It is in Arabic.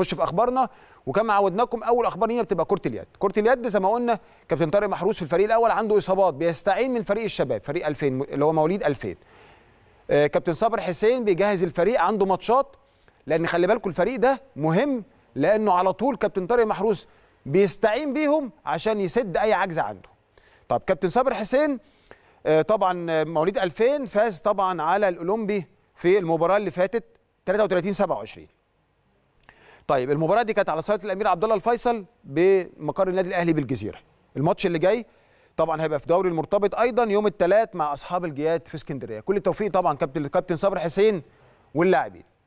نخش في اخبارنا. وكما عودناكم اول اخبار لينا بتبقى كره اليد. كره اليد زي ما قلنا كابتن طارق محروس في الفريق الاول عنده اصابات، بيستعين من فريق الشباب، فريق 2000 اللي هو مواليد 2000. كابتن صابر حسين بيجهز الفريق، عنده ماتشات، لان خلي بالكم الفريق ده مهم، لانه على طول كابتن طارق محروس بيستعين بيهم عشان يسد اي عجز عنده. طب كابتن صابر حسين طبعا مواليد 2000 فاز طبعا على الاولمبي في المباراه اللي فاتت 33-27. طيب المباراه دي كانت على صاله الامير عبد الله الفيصل بمقر النادي الاهلي بالجزيره. الماتش اللي جاي طبعا هيبقى في دوري المرتبط ايضا يوم الثلاث مع اصحاب الجياد في اسكندريه. كل التوفيق طبعا كابتن صابر حسين واللاعبين.